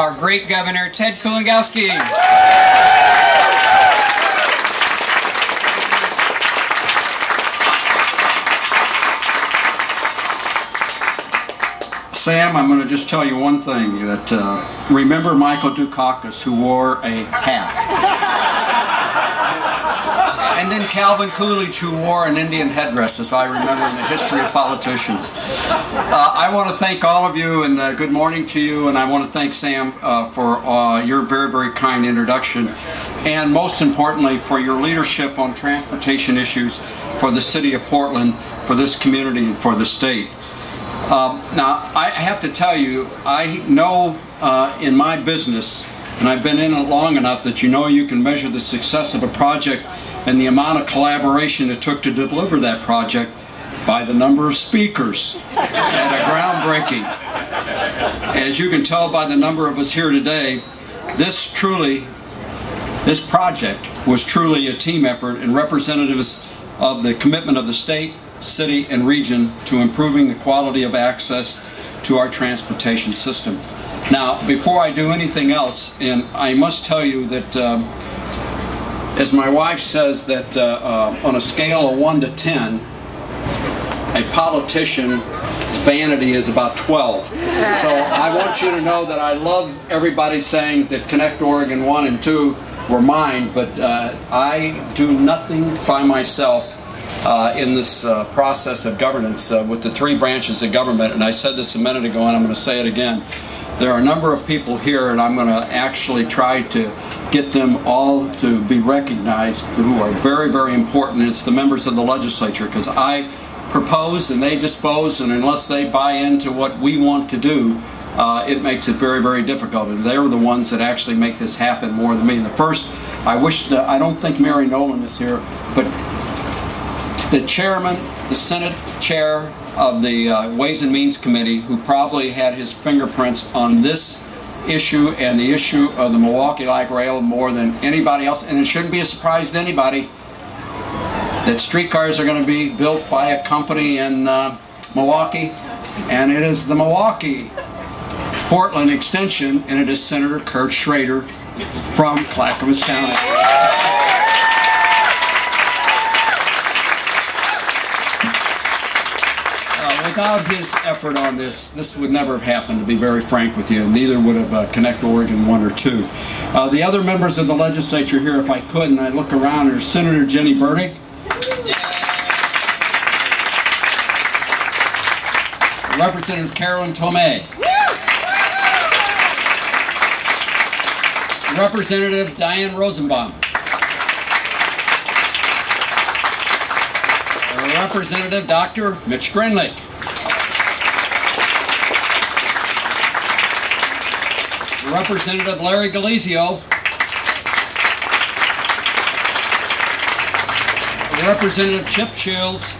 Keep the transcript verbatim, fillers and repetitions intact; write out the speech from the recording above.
Our great governor, Ted Kulongoski. Sam, I'm going to just tell you one thing, that uh, remember Michael Dukakis, who wore a hat. And then Calvin Coolidge, who wore an Indian headdress, as I remember in the history of politicians. Uh, I want to thank all of you, and uh, good morning to you, and I want to thank Sam uh, for uh, your very, very kind introduction, and most importantly, for your leadership on transportation issues for the city of Portland, for this community, and for the state. Uh, now, I have to tell you, I know uh, in my business, and I've been in it long enough, that you know you can measure the success of a project and the amount of collaboration it took to deliver that project by the number of speakers at a groundbreaking. As you can tell by the number of us here today, this truly, this project was truly a team effort, and representatives of the commitment of the state, city, and region to improving the quality of access to our transportation system. Now, before I do anything else, and I must tell you that, um, as my wife says, that uh, uh, on a scale of one to ten, a politician's vanity is about twelve. So I want you to know that I love everybody saying that Connect Oregon one and two were mine, but uh, I do nothing by myself uh, in this uh, process of governance uh, with the three branches of government. And I said this a minute ago, and I'm going to say it again. There are a number of people here, and I'm going to actually try to get them all to be recognized, who are very, very important. It's the members of the legislature, because I propose and they dispose, and unless they buy into what we want to do, uh, it makes it very, very difficult. And they're the ones that actually make this happen more than me. And the first, I wish, that, I don't think Mary Nolan is here, but the chairman, the Senate chair of the uh, Ways and Means Committee, who probably had his fingerprints on this issue and the issue of the Milwaukee Light Rail more than anybody else, and it shouldn't be a surprise to anybody that streetcars are going to be built by a company in uh, Milwaukee, and it is the Milwaukee Portland Extension, and it is Senator Kurt Schrader from Clackamas County. Uh, without his effort on this, this would never have happened, to be very frank with you, and neither would have uh, Connect Oregon one or two. Uh, the other members of the legislature here, if I could, and I look around, are Senator Jenny Burdick, Representative Carolyn Tomei, Representative Diane Rosenbaum, Representative Doctor Mitch Grinlick, Representative Larry Galizio, Representative Chip Shields,